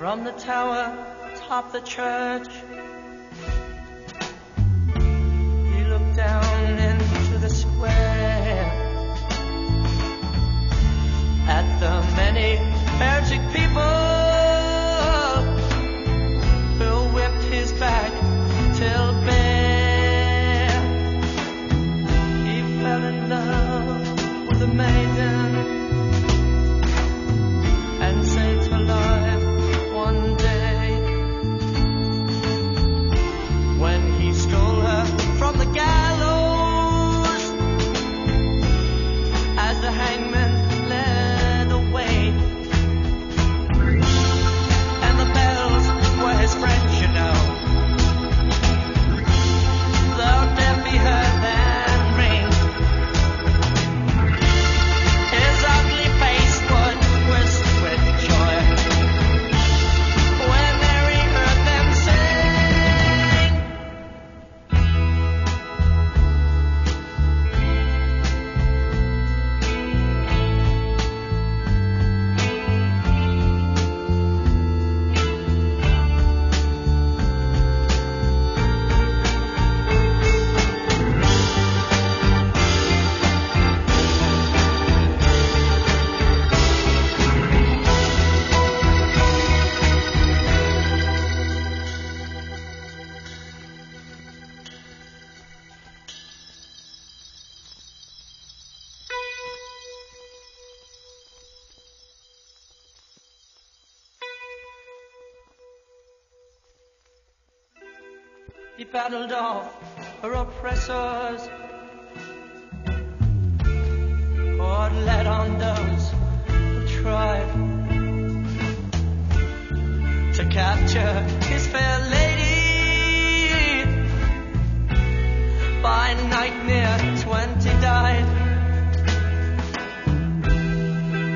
from the tower atop the church. He looked down into the square at the many magic people who whipped his back till bare. He fell in love with a maiden and saved her life one day when he stole her from the gallows as the hangman led away. And the bells were his friends, you know, though deaf he heard them ring. His ugly face would twist with joy when Mary heard them battled off her oppressors. God led on those who tried to capture his fair lady. By night near 20 died.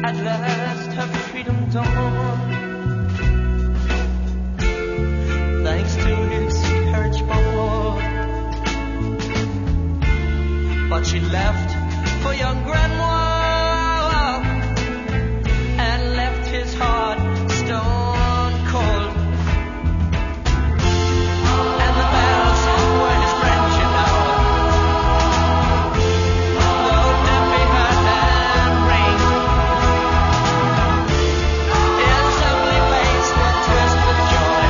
At last her freedom dawned, thanks to his courage for war. But she left for young grandma and left his heart stone cold. And the bells were his friends, you know, though deaf he heard them ring. His ugly face would twist with joy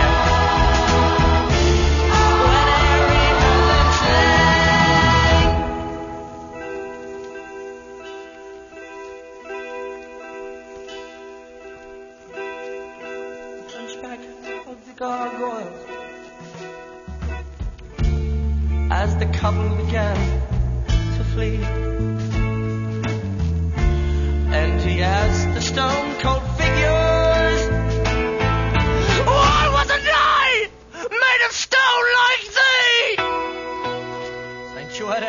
of the gargoyles as the couple began to flee. And he asked the stone cold figures, why wasn't I made of stone like thee?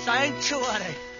Sanctuary, sanctuary.